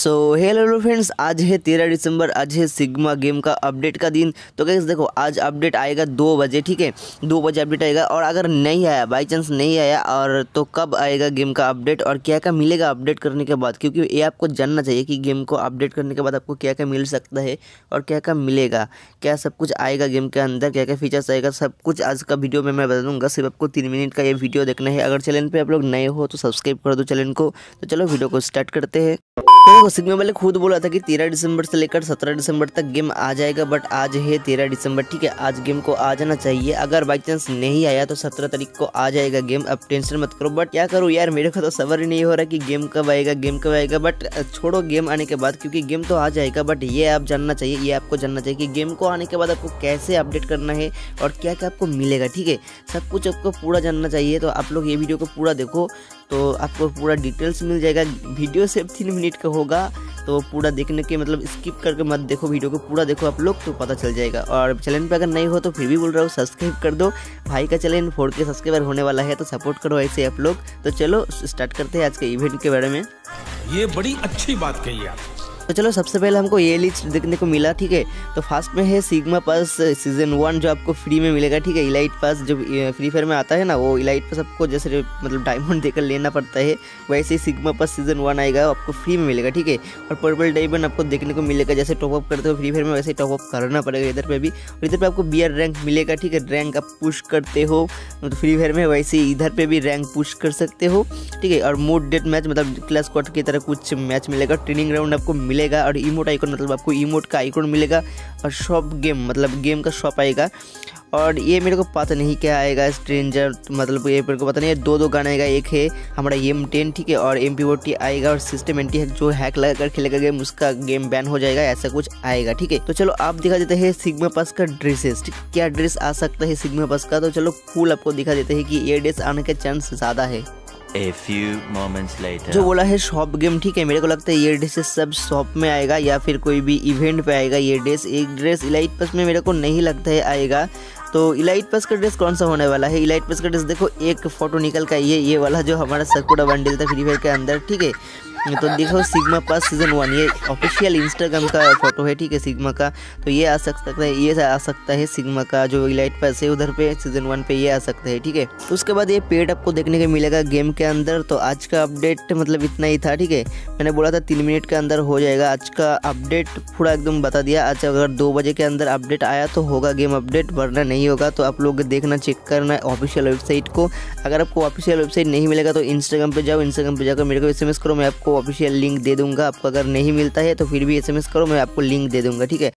So hello friends, आज है 13 दिसंबर, आज है सिग्मा गेम का अपडेट का दिन। तो गाइस देखो, आज अपडेट आएगा 2 बजे, ठीक है, 2 बजे अपडेट आएगा। और अगर नहीं आया, बाई चांस नहीं आया, और तो कब आएगा गेम का अपडेट और क्या क्या मिलेगा अपडेट करने के बाद, क्योंकि ये आपको जानना चाहिए कि गेम को अपडेट करने के बाद आपको क्या क्या मिल सकता है और क्या क्या मिलेगा, क्या सब कुछ आएगा गेम के अंदर, क्या क्या फीचर्स आएगा, सब कुछ आज का वीडियो में मैं बता दूंगा। सिर्फ आपको 3 मिनट का ये वीडियो देखना है। अगर चैनल पर आप लोग नए हो तो सब्सक्राइब कर दो चैनल को। तो चलो वीडियो को स्टार्ट करते हैं। तो सिग्मा वाले खुद बोला था कि 13 दिसंबर से लेकर 17 दिसंबर तक गेम आ जाएगा, बट आज है 13 दिसंबर, ठीक है, आज गेम को आ जाना चाहिए। अगर बाई चांस नहीं आया तो 17 तारीख को आ जाएगा गेम। अब टेंशन मत करो। बट क्या करूँ यार, मेरे को तो सबर ही नहीं हो रहा कि गेम कब आएगा, गेम कब आएगा। बट छोड़ो गेम आने के बाद, क्योंकि गेम तो आ जाएगा, बट ये आप जानना चाहिए, ये आपको जानना चाहिए कि गेम को आने के बाद आपको कैसे अपडेट करना है और क्या क्या आपको मिलेगा, ठीक है, सब कुछ आपको पूरा जानना चाहिए। तो आप लोग ये वीडियो को पूरा देखो तो आपको पूरा डिटेल्स मिल जाएगा। वीडियो सिर्फ 3 मिनट का होगा, तो पूरा देखने के मतलब स्किप करके मत देखो, वीडियो को पूरा देखो आप लोग, तो पता चल जाएगा। और चैनल पे अगर नहीं हो तो फिर भी बोल रहा हूँ, सब्सक्राइब कर दो। भाई का चैनल 4K सब्सक्राइबर होने वाला है, तो सपोर्ट करो ऐसे आप लोग। तो चलो स्टार्ट करते हैं आज के इवेंट के बारे में। ये बड़ी अच्छी बात कही आप। तो चलो सबसे पहले हमको ये लिस्ट देखने को मिला, ठीक है। तो फर्स्ट में है सिग्मा पास सीजन 1, जो आपको फ्री में मिलेगा, ठीक है। इलाइट पास जो फ्री फायर में आता है ना, वो इलाइट पास आपको जैसे मतलब डायमंड देकर लेना पड़ता है, वैसे ही सिग्मा पास सीजन 1 आएगा, आपको फ्री में मिलेगा, ठीक है। और पर्पल डायमंड आपको देखने को मिलेगा, जैसे टॉपअप करते हो फ्री फायर में वैसे ही टॉपअप करना पड़ेगा इधर पर भी। और इधर पर आपको बीआर रैंक मिलेगा, ठीक है, रैंक आप पुश करते हो तो फ्री फायर में, वैसे ही इधर पर भी रैंक पुश कर सकते हो, ठीक है। और मोड डेट मैच मतलब क्लास क्वार्टर की तरह कुछ मैच मिलेगा, ट्रेनिंग राउंड आपको मिलेगा, और इमोट आइकॉन मतलब आपको इमोट का आइकॉन मिलेगा, और शॉप गेम मतलब गेम का शॉप आएगा। और ये मेरे को पता नहीं क्या आएगा, स्ट्रेंजर मतलब ये मेरे को पता नहीं है। 2 गाना आएगा, एक है हमारा M10, ठीक है, और MP40 आएगा, और सिस्टम एंटी हैक, जो हैक लगाकर खेलेगा गेम उसका गेम बैन हो जाएगा, ऐसा कुछ आएगा, ठीक है। तो चलो आप दिखा देते हैं सिग्मा पास का ड्रेसेस, क्या ड्रेस आ सकता है सिग्मा पास का। तो चलो फुल आपको दिखा देते हैं कि ये ड्रेस आने का चांस ज़्यादा है। A few moments later. जो बोला है शॉप गेम, ठीक है, मेरे को लगता है ये ड्रेस सब शॉप में आएगा या फिर कोई भी इवेंट पे आएगा ये ड्रेस। एक ड्रेस इलाइट पास में मेरे को नहीं लगता है आएगा। तो इलाइट पास का ड्रेस कौन सा होने वाला है? इलाइट पास का ड्रेस देखो, एक फोटो निकल का ये वाला जो हमारा सकुड़ा बंडल था फ्री फायर के अंदर, ठीक है। तो देखो सिग्मा पास सीजन 1, ये ऑफिशियल इंस्टाग्राम का फोटो है, ठीक है, सिग्मा का। तो ये आ सकता है, ये आ सकता है सिग्मा का जो इलाइट पास है उधर पे सीजन 1 पे, ये आ सकता है, ठीक है। तो उसके बाद ये पेट आपको देखने को मिलेगा गेम के अंदर। तो आज का अपडेट मतलब इतना ही था, ठीक है। मैंने बोला था 3 मिनट के अंदर हो जाएगा आज का अपडेट, पूरा एकदम बता दिया। आज अगर 2 बजे के अंदर अपडेट आया तो होगा गेम अपडेट, वरना नहीं होगा। तो आप लोग देखना, चेक करना ऑफिशियल वेबसाइट को। अगर आपको ऑफिशियल वेबसाइट नहीं मिलेगा तो इंस्टाग्राम पर जाओ, इंस्टाग्राम पर जाकर मेरे को SMS करो, मैं आपको ऑफिशियल लिंक दे दूंगा। आपको अगर नहीं मिलता है तो फिर भी SMS करो, मैं आपको लिंक दे दूंगा, ठीक है।